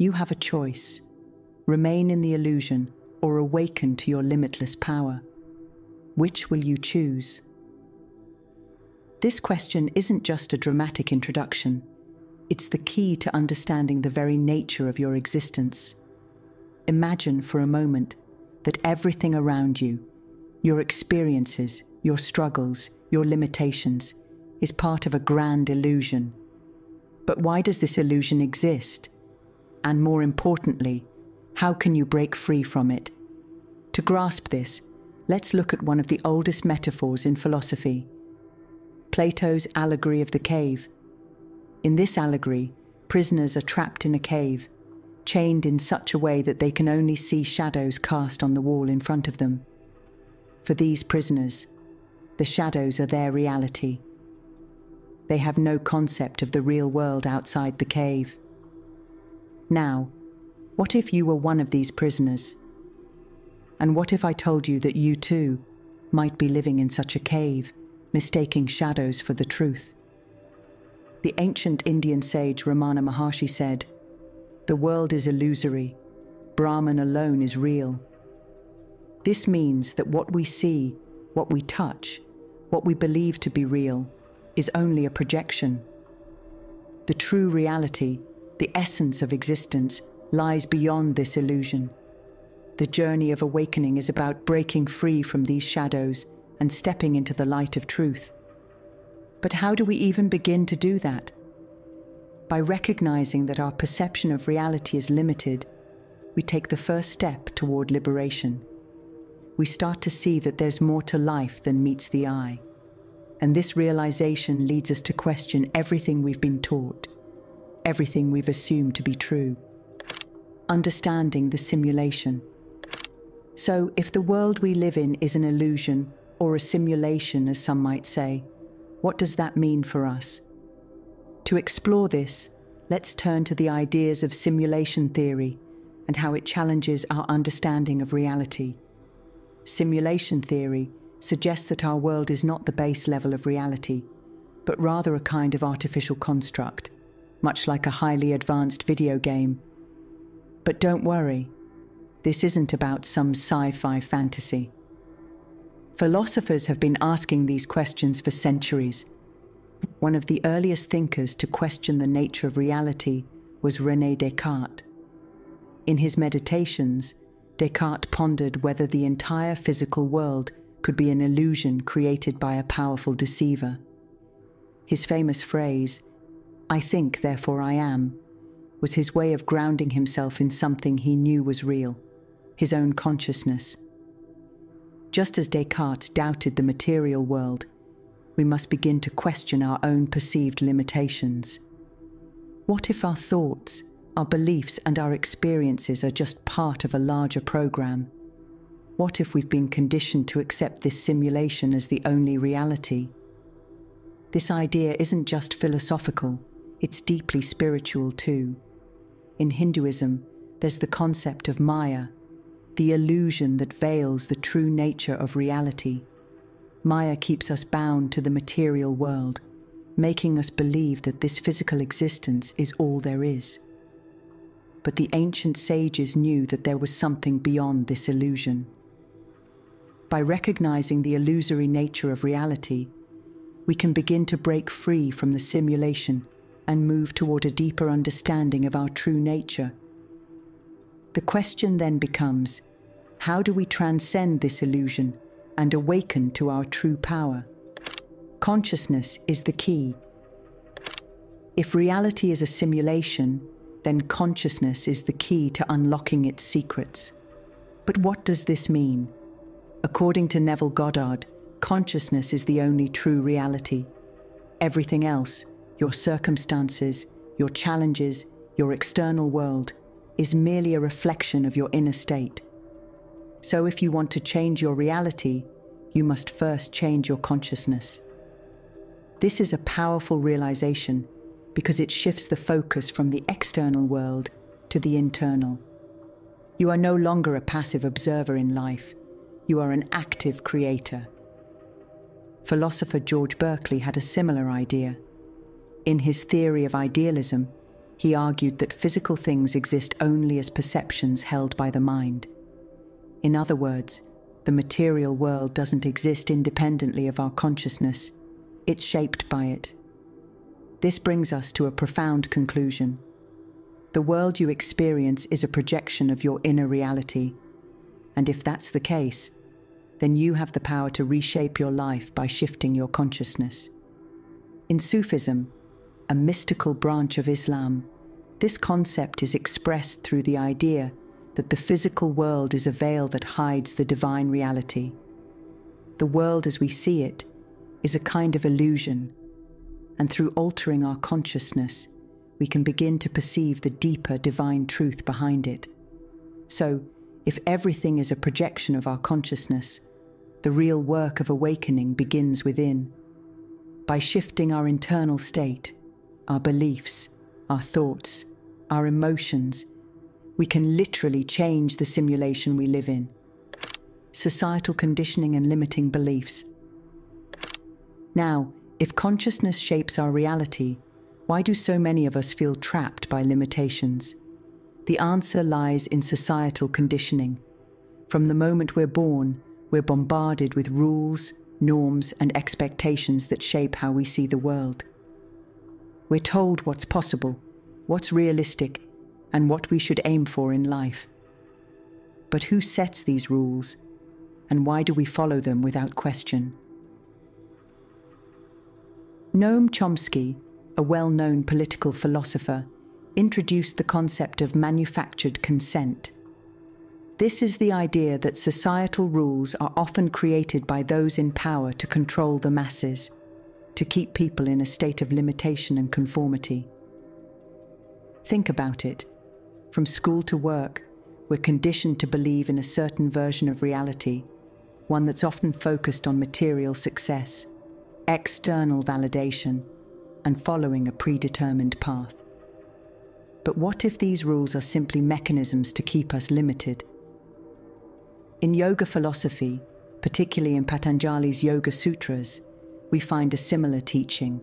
You have a choice. Remain in the illusion or awaken to your limitless power. Which will you choose? This question isn't just a dramatic introduction. It's the key to understanding the very nature of your existence. Imagine for a moment that everything around you, your experiences, your struggles, your limitations, is part of a grand illusion. But why does this illusion exist? And more importantly, how can you break free from it? To grasp this, let's look at one of the oldest metaphors in philosophy, Plato's allegory of the cave. In this allegory, prisoners are trapped in a cave, chained in such a way that they can only see shadows cast on the wall in front of them. For these prisoners, the shadows are their reality. They have no concept of the real world outside the cave. Now, what if you were one of these prisoners? And what if I told you that you too might be living in such a cave, mistaking shadows for the truth? The ancient Indian sage Ramana Maharshi said, "The world is illusory. Brahman alone is real." This means that what we see, what we touch, what we believe to be real, is only a projection. The true reality, the essence of existence, lies beyond this illusion. The journey of awakening is about breaking free from these shadows and stepping into the light of truth. But how do we even begin to do that? By recognizing that our perception of reality is limited, we take the first step toward liberation. We start to see that there's more to life than meets the eye. And this realization leads us to question everything we've been taught, everything we've assumed to be true. Understanding the simulation. So, if the world we live in is an illusion, or a simulation as some might say, what does that mean for us? To explore this, let's turn to the ideas of simulation theory and how it challenges our understanding of reality. Simulation theory suggests that our world is not the base level of reality, but rather a kind of artificial construct, much like a highly advanced video game. But don't worry, this isn't about some sci-fi fantasy. Philosophers have been asking these questions for centuries. One of the earliest thinkers to question the nature of reality was René Descartes. In his meditations, Descartes pondered whether the entire physical world could be an illusion created by a powerful deceiver. His famous phrase, "I think, therefore I am," was his way of grounding himself in something he knew was real, his own consciousness. Just as Descartes doubted the material world, we must begin to question our own perceived limitations. What if our thoughts, our beliefs, and our experiences are just part of a larger program? What if we've been conditioned to accept this simulation as the only reality? This idea isn't just philosophical, it's deeply spiritual too. In Hinduism, there's the concept of Maya, the illusion that veils the true nature of reality. Maya keeps us bound to the material world, making us believe that this physical existence is all there is. But the ancient sages knew that there was something beyond this illusion. By recognizing the illusory nature of reality, we can begin to break free from the simulation and move toward a deeper understanding of our true nature. The question then becomes, how do we transcend this illusion and awaken to our true power? Consciousness is the key. If reality is a simulation, then consciousness is the key to unlocking its secrets. But what does this mean? According to Neville Goddard, consciousness is the only true reality. Everything else, your circumstances, your challenges, your external world, is merely a reflection of your inner state. So if you want to change your reality, you must first change your consciousness. This is a powerful realization because it shifts the focus from the external world to the internal. You are no longer a passive observer in life. You are an active creator. Philosopher George Berkeley had a similar idea. In his theory of idealism, he argued that physical things exist only as perceptions held by the mind. In other words, the material world doesn't exist independently of our consciousness. It's shaped by it. This brings us to a profound conclusion. The world you experience is a projection of your inner reality. And if that's the case, then you have the power to reshape your life by shifting your consciousness. In Sufism, a mystical branch of Islam, this concept is expressed through the idea that the physical world is a veil that hides the divine reality. The world as we see it is a kind of illusion, and through altering our consciousness, we can begin to perceive the deeper divine truth behind it. So, if everything is a projection of our consciousness, the real work of awakening begins within. By shifting our internal state, our beliefs, our thoughts, our emotions, we can literally change the simulation we live in. Societal conditioning and limiting beliefs. Now, if consciousness shapes our reality, why do so many of us feel trapped by limitations? The answer lies in societal conditioning. From the moment we're born, we're bombarded with rules, norms, and expectations that shape how we see the world. We're told what's possible, what's realistic, and what we should aim for in life. But who sets these rules, and why do we follow them without question? Noam Chomsky, a well-known political philosopher, introduced the concept of manufactured consent. This is the idea that societal rules are often created by those in power to control the masses, to keep people in a state of limitation and conformity. Think about it. From school to work, we're conditioned to believe in a certain version of reality, one that's often focused on material success, external validation, and following a predetermined path. But what if these rules are simply mechanisms to keep us limited? In yoga philosophy, particularly in Patanjali's Yoga Sutras, we find a similar teaching.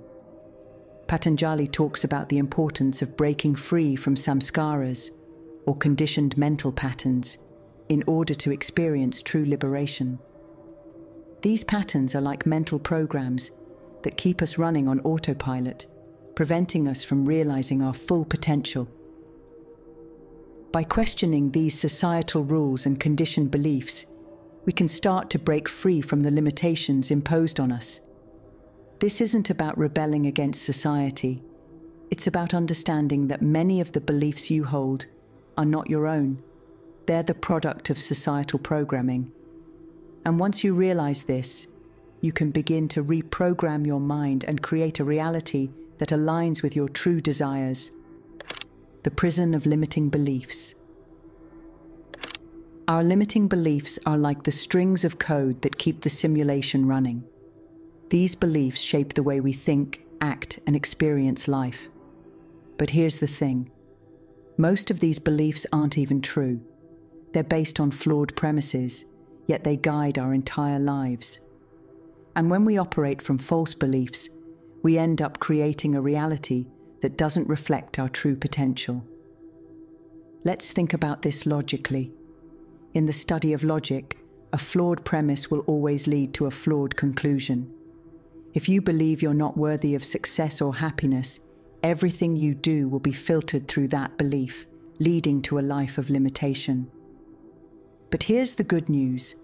Patanjali talks about the importance of breaking free from samskaras, or conditioned mental patterns, in order to experience true liberation. These patterns are like mental programs that keep us running on autopilot, preventing us from realizing our full potential. By questioning these societal rules and conditioned beliefs, we can start to break free from the limitations imposed on us. This isn't about rebelling against society. It's about understanding that many of the beliefs you hold are not your own. They're the product of societal programming. And once you realize this, you can begin to reprogram your mind and create a reality that aligns with your true desires. The prison of limiting beliefs. Our limiting beliefs are like the strings of code that keep the simulation running. These beliefs shape the way we think, act, and experience life. But here's the thing. Most of these beliefs aren't even true. They're based on flawed premises, yet they guide our entire lives. And when we operate from false beliefs, we end up creating a reality that doesn't reflect our true potential. Let's think about this logically. In the study of logic, a flawed premise will always lead to a flawed conclusion. If you believe you're not worthy of success or happiness, everything you do will be filtered through that belief, leading to a life of limitation. But here's the good news.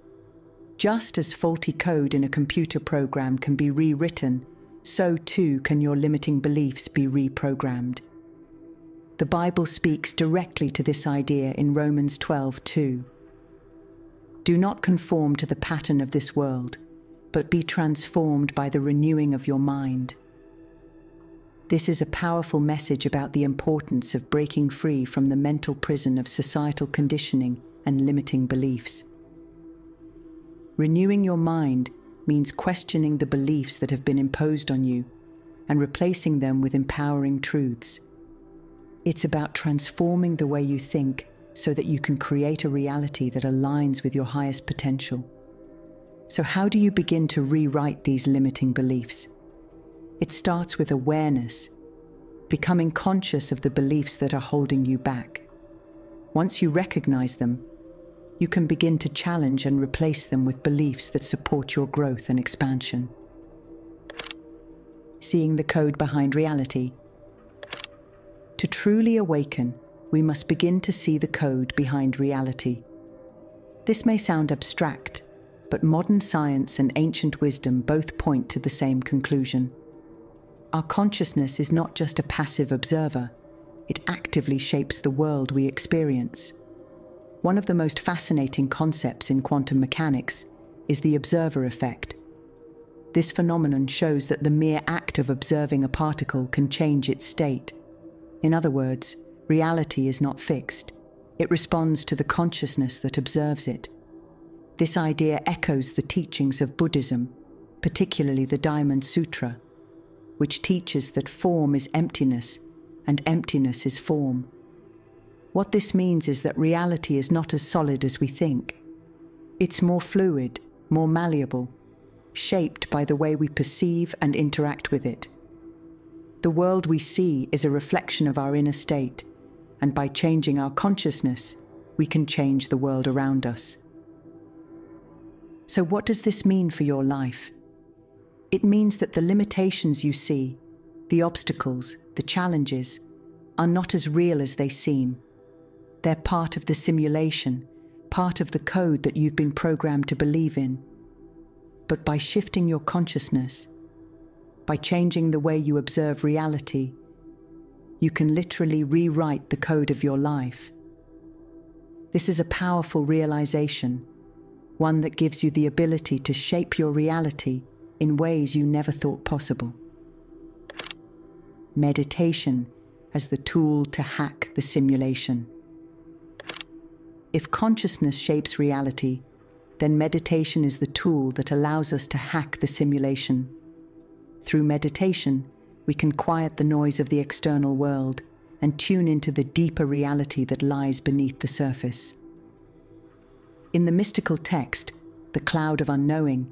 Just as faulty code in a computer program can be rewritten, so too can your limiting beliefs be reprogrammed. The Bible speaks directly to this idea in Romans 12:2. Do not conform to the pattern of this world, but be transformed by the renewing of your mind. This is a powerful message about the importance of breaking free from the mental prison of societal conditioning and limiting beliefs. Renewing your mind means questioning the beliefs that have been imposed on you and replacing them with empowering truths. It's about transforming the way you think so that you can create a reality that aligns with your highest potential. So how do you begin to rewrite these limiting beliefs? It starts with awareness. becoming conscious of the beliefs that are holding you back. Once you recognize them, you can begin to challenge and replace them with beliefs that support your growth and expansion. Seeing the code behind reality. To truly awaken, we must begin to see the code behind reality. This may sound abstract, but modern science and ancient wisdom both point to the same conclusion. Our consciousness is not just a passive observer, it actively shapes the world we experience. One of the most fascinating concepts in quantum mechanics is the observer effect. This phenomenon shows that the mere act of observing a particle can change its state. In other words, reality is not fixed. It responds to the consciousness that observes it. This idea echoes the teachings of Buddhism, particularly the Diamond Sutra, which teaches that form is emptiness and emptiness is form. What this means is that reality is not as solid as we think. It's more fluid, more malleable, shaped by the way we perceive and interact with it. The world we see is a reflection of our inner state, and by changing our consciousness, we can change the world around us. So what does this mean for your life? It means that the limitations you see, the obstacles, the challenges, are not as real as they seem. They're part of the simulation, part of the code that you've been programmed to believe in. But by shifting your consciousness, by changing the way you observe reality, you can literally rewrite the code of your life. This is a powerful realization, one that gives you the ability to shape your reality in ways you never thought possible. Meditation as the tool to hack the simulation. If consciousness shapes reality, then meditation is the tool that allows us to hack the simulation. Through meditation, we can quiet the noise of the external world and tune into the deeper reality that lies beneath the surface. In the mystical text, The Cloud of Unknowing,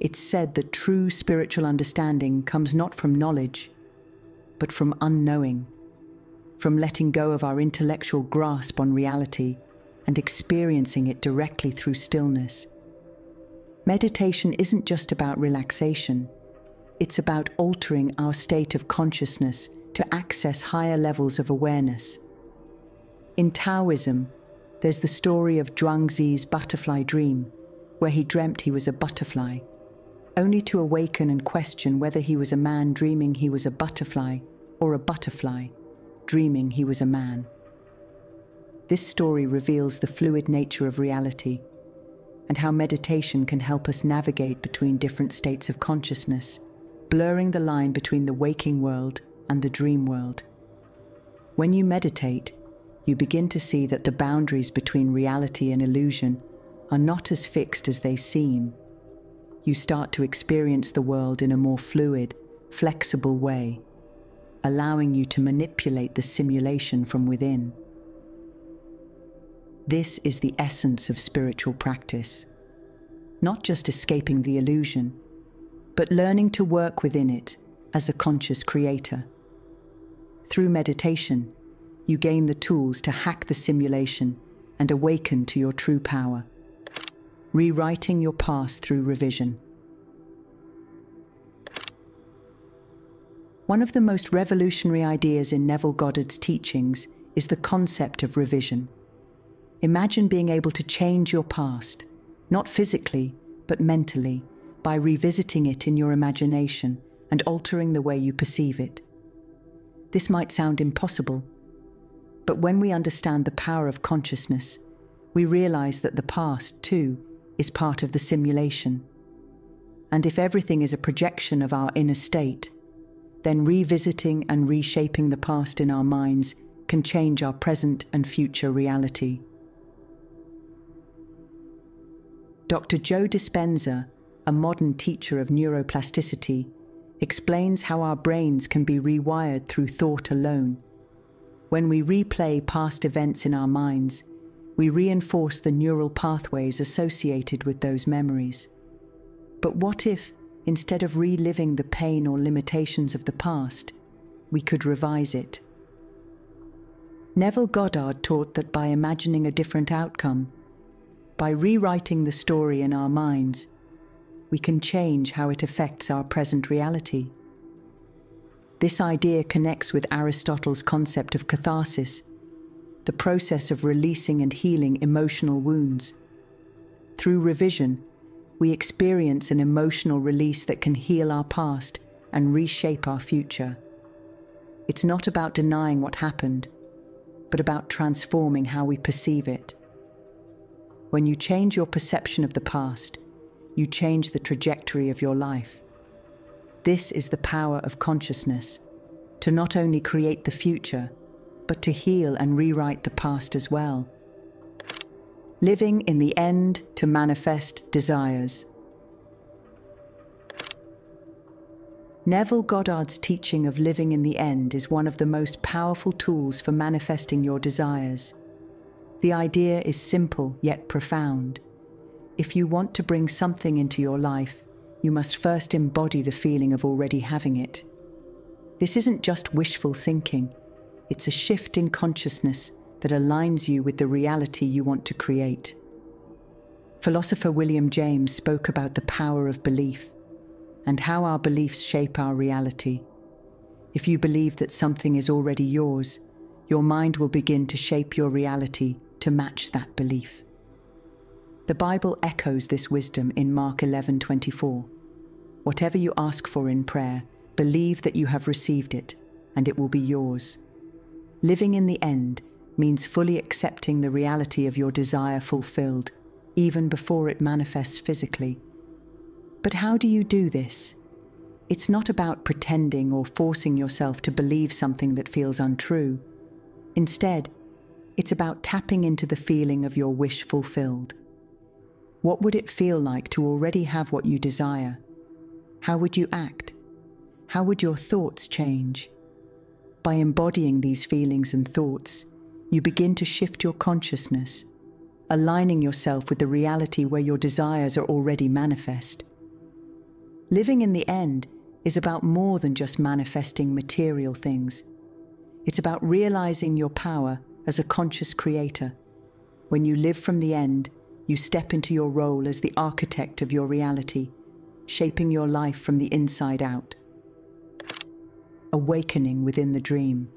it's said that true spiritual understanding comes not from knowledge, but from unknowing, from letting go of our intellectual grasp on reality and experiencing it directly through stillness. Meditation isn't just about relaxation. It's about altering our state of consciousness to access higher levels of awareness. In Taoism, there's the story of Zhuangzi's butterfly dream, where he dreamt he was a butterfly, only to awaken and question whether he was a man dreaming he was a butterfly or a butterfly dreaming he was a man. This story reveals the fluid nature of reality and how meditation can help us navigate between different states of consciousness, blurring the line between the waking world and the dream world. When you meditate, you begin to see that the boundaries between reality and illusion are not as fixed as they seem. You start to experience the world in a more fluid, flexible way, allowing you to manipulate the simulation from within. This is the essence of spiritual practice. Not just escaping the illusion, but learning to work within it as a conscious creator. Through meditation, you gain the tools to hack the simulation and awaken to your true power. Rewriting your past through revision. One of the most revolutionary ideas in Neville Goddard's teachings is the concept of revision. Imagine being able to change your past, not physically, but mentally, by revisiting it in your imagination and altering the way you perceive it. This might sound impossible, but when we understand the power of consciousness, we realize that the past, too, is part of the simulation. And if everything is a projection of our inner state, then revisiting and reshaping the past in our minds can change our present and future reality. Dr. Joe Dispenza, a modern teacher of neuroplasticity, explains how our brains can be rewired through thought alone. When we replay past events in our minds, we reinforce the neural pathways associated with those memories. But what if, instead of reliving the pain or limitations of the past, we could revise it. Neville Goddard taught that by imagining a different outcome, by rewriting the story in our minds, we can change how it affects our present reality. This idea connects with Aristotle's concept of catharsis, the process of releasing and healing emotional wounds. Through revision, we experience an emotional release that can heal our past and reshape our future. It's not about denying what happened, but about transforming how we perceive it. When you change your perception of the past, you change the trajectory of your life. This is the power of consciousness, to not only create the future, but to heal and rewrite the past as well. Living in the end to manifest desires. Neville Goddard's teaching of living in the end is one of the most powerful tools for manifesting your desires. The idea is simple yet profound. If you want to bring something into your life, you must first embody the feeling of already having it. This isn't just wishful thinking, it's a shift in consciousness that aligns you with the reality you want to create. Philosopher William James spoke about the power of belief and how our beliefs shape our reality. If you believe that something is already yours, your mind will begin to shape your reality to match that belief. The Bible echoes this wisdom in Mark 11:24. Whatever you ask for in prayer, believe that you have received it, and it will be yours. Living in the end means fully accepting the reality of your desire fulfilled, even before it manifests physically. But how do you do this? It's not about pretending or forcing yourself to believe something that feels untrue. Instead, it's about tapping into the feeling of your wish fulfilled. What would it feel like to already have what you desire? How would you act? How would your thoughts change? By embodying these feelings and thoughts, you begin to shift your consciousness, aligning yourself with the reality where your desires are already manifest. Living in the end is about more than just manifesting material things. It's about realizing your power as a conscious creator. When you live from the end, you step into your role as the architect of your reality, shaping your life from the inside out. Awakening within the dream.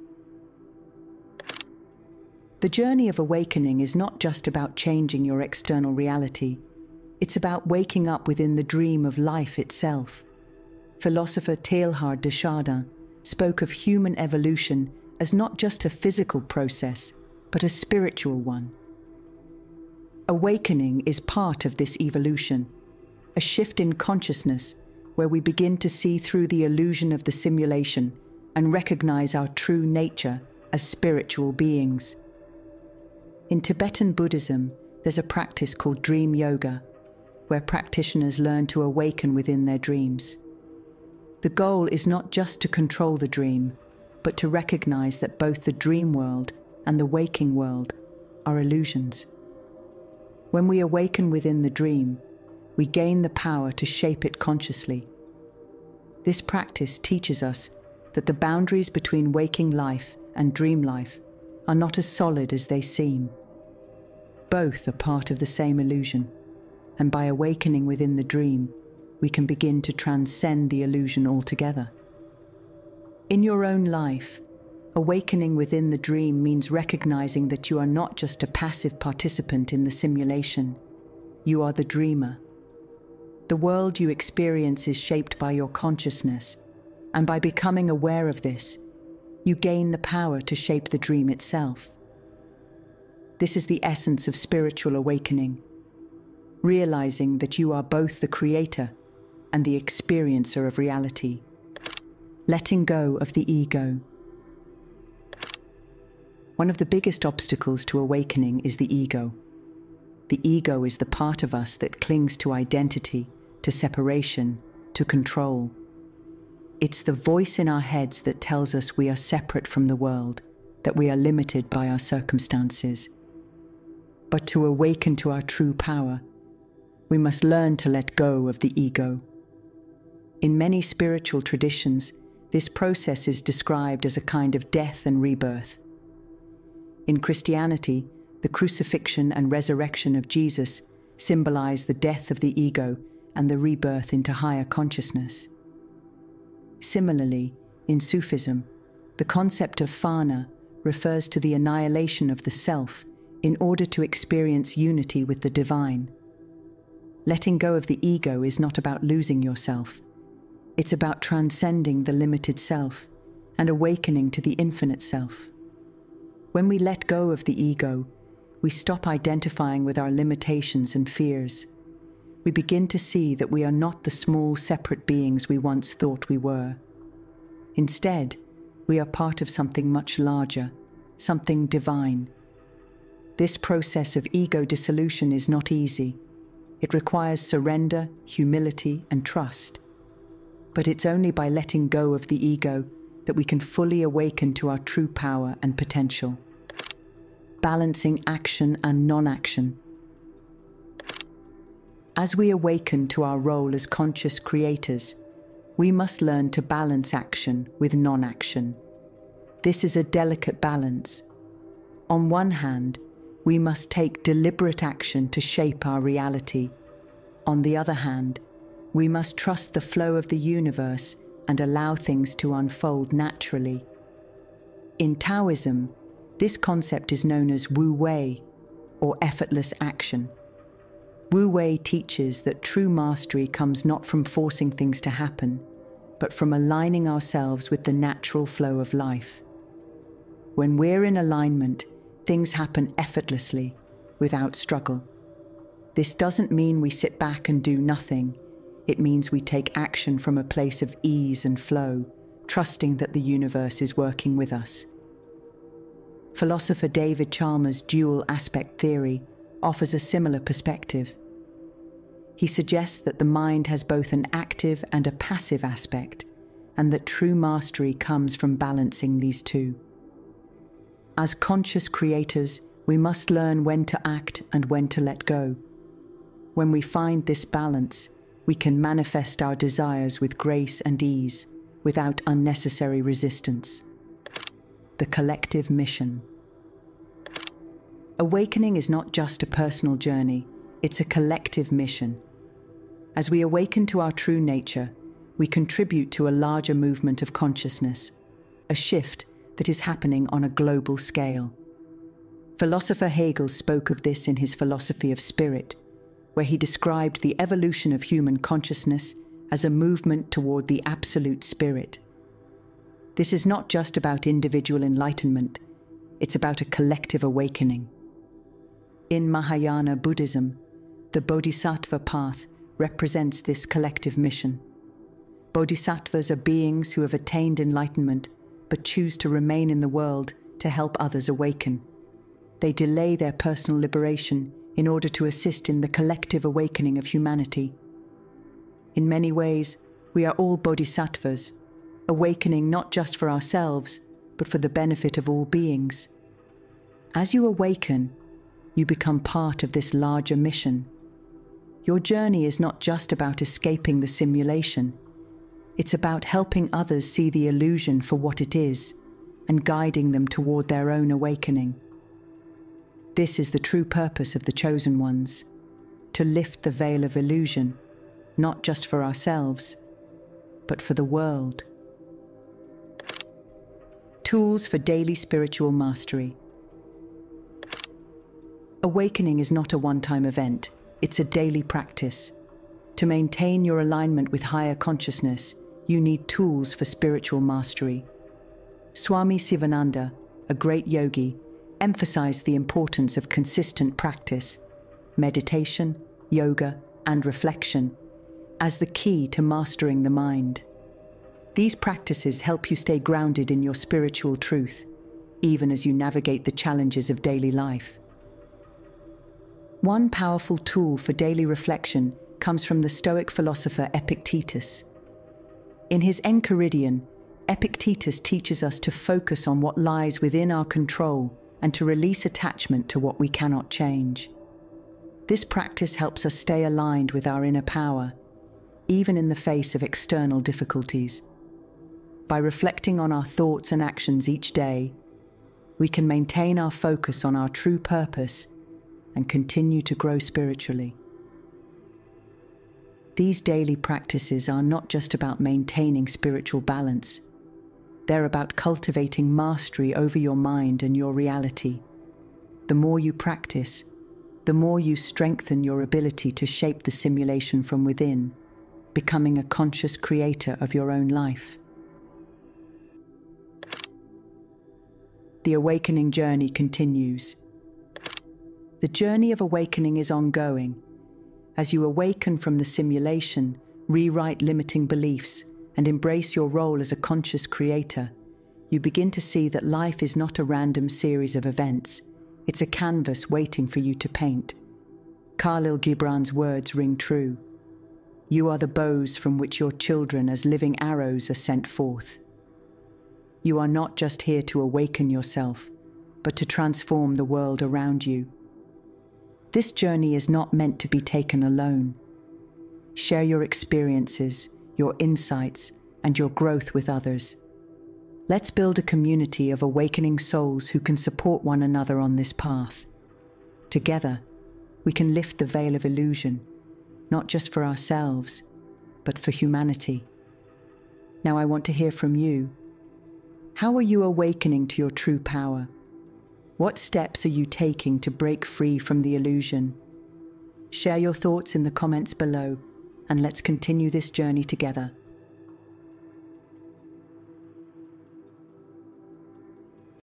The journey of awakening is not just about changing your external reality. It's about waking up within the dream of life itself. Philosopher Teilhard de Chardin spoke of human evolution as not just a physical process, but a spiritual one. Awakening is part of this evolution, a shift in consciousness where we begin to see through the illusion of the simulation and recognize our true nature as spiritual beings. In Tibetan Buddhism, there's a practice called dream yoga, where practitioners learn to awaken within their dreams. The goal is not just to control the dream, but to recognize that both the dream world and the waking world are illusions. When we awaken within the dream, we gain the power to shape it consciously. This practice teaches us that the boundaries between waking life and dream life are not as solid as they seem. Both are part of the same illusion, and by awakening within the dream, we can begin to transcend the illusion altogether. In your own life, awakening within the dream means recognizing that you are not just a passive participant in the simulation. You are the dreamer. The world you experience is shaped by your consciousness, and by becoming aware of this, you gain the power to shape the dream itself. This is the essence of spiritual awakening, realizing that you are both the creator and the experiencer of reality. Letting go of the ego. One of the biggest obstacles to awakening is the ego. The ego is the part of us that clings to identity, to separation, to control. It's the voice in our heads that tells us we are separate from the world, that we are limited by our circumstances. But to awaken to our true power, we must learn to let go of the ego. In many spiritual traditions, This process is described as a kind of death and rebirth. In Christianity, the crucifixion and resurrection of Jesus symbolize the death of the ego and the rebirth into higher consciousness. Similarly, in Sufism, the concept of fana refers to the annihilation of the self in order to experience unity with the divine. Letting go of the ego is not about losing yourself. It's about transcending the limited self and awakening to the infinite self. When we let go of the ego, we stop identifying with our limitations and fears. We begin to see that we are not the small, separate beings we once thought we were. Instead, we are part of something much larger, something divine. This process of ego dissolution is not easy. It requires surrender, humility, and trust. But it's only by letting go of the ego that we can fully awaken to our true power and potential. Balancing action and non-action. As we awaken to our role as conscious creators, we must learn to balance action with non-action. This is a delicate balance. On one hand, we must take deliberate action to shape our reality. On the other hand, we must trust the flow of the universe and allow things to unfold naturally. In Taoism, this concept is known as Wu Wei, or effortless action. Wu Wei teaches that true mastery comes not from forcing things to happen, but from aligning ourselves with the natural flow of life. When we're in alignment, things happen effortlessly, without struggle. This doesn't mean we sit back and do nothing. It means we take action from a place of ease and flow, trusting that the universe is working with us. Philosopher David Chalmers' dual aspect theory offers a similar perspective. He suggests that the mind has both an active and a passive aspect, and that true mastery comes from balancing these two. As conscious creators, we must learn when to act and when to let go. When we find this balance, we can manifest our desires with grace and ease, without unnecessary resistance. The collective mission. Awakening is not just a personal journey, it's a collective mission. As we awaken to our true nature, we contribute to a larger movement of consciousness, a shift that is happening on a global scale. Philosopher Hegel spoke of this in his Philosophy of Spirit, where he described the evolution of human consciousness as a movement toward the absolute spirit. This is not just about individual enlightenment, it's about a collective awakening. In Mahayana Buddhism, the Bodhisattva path represents this collective mission. Bodhisattvas are beings who have attained enlightenment but choose to remain in the world to help others awaken. They delay their personal liberation in order to assist in the collective awakening of humanity. In many ways, we are all bodhisattvas, awakening not just for ourselves, but for the benefit of all beings. As you awaken, you become part of this larger mission. Your journey is not just about escaping the simulation. It's about helping others see the illusion for what it is and guiding them toward their own awakening. This is the true purpose of the Chosen Ones, to lift the veil of illusion, not just for ourselves, but for the world. Tools for daily spiritual mastery. Awakening is not a one-time event, it's a daily practice. To maintain your alignment with higher consciousness, you need tools for spiritual mastery. Swami Sivananda, a great yogi, emphasized the importance of consistent practice, meditation, yoga, and reflection as the key to mastering the mind. These practices help you stay grounded in your spiritual truth, even as you navigate the challenges of daily life. One powerful tool for daily reflection comes from the Stoic philosopher Epictetus. In his Enchiridion, Epictetus teaches us to focus on what lies within our control and to release attachment to what we cannot change. This practice helps us stay aligned with our inner power, even in the face of external difficulties. by reflecting on our thoughts and actions each day, we can maintain our focus on our true purpose and continue to grow spiritually. These daily practices are not just about maintaining spiritual balance. They're about cultivating mastery over your mind and your reality. The more you practice, the more you strengthen your ability to shape the simulation from within, becoming a conscious creator of your own life. The awakening journey continues. The journey of awakening is ongoing. As you awaken from the simulation, rewrite limiting beliefs, and embrace your role as a conscious creator, you begin to see that life is not a random series of events. It's a canvas waiting for you to paint. Khalil Gibran's words ring true. You are the bows from which your children as living arrows are sent forth. You are not just here to awaken yourself, but to transform the world around you. This journey is not meant to be taken alone. Share your experiences, your insights, and your growth with others. Let's build a community of awakening souls who can support one another on this path. Together, we can lift the veil of illusion, not just for ourselves, but for humanity. Now I want to hear from you. How are you awakening to your true power? What steps are you taking to break free from the illusion? Share your thoughts in the comments below, and let's continue this journey together.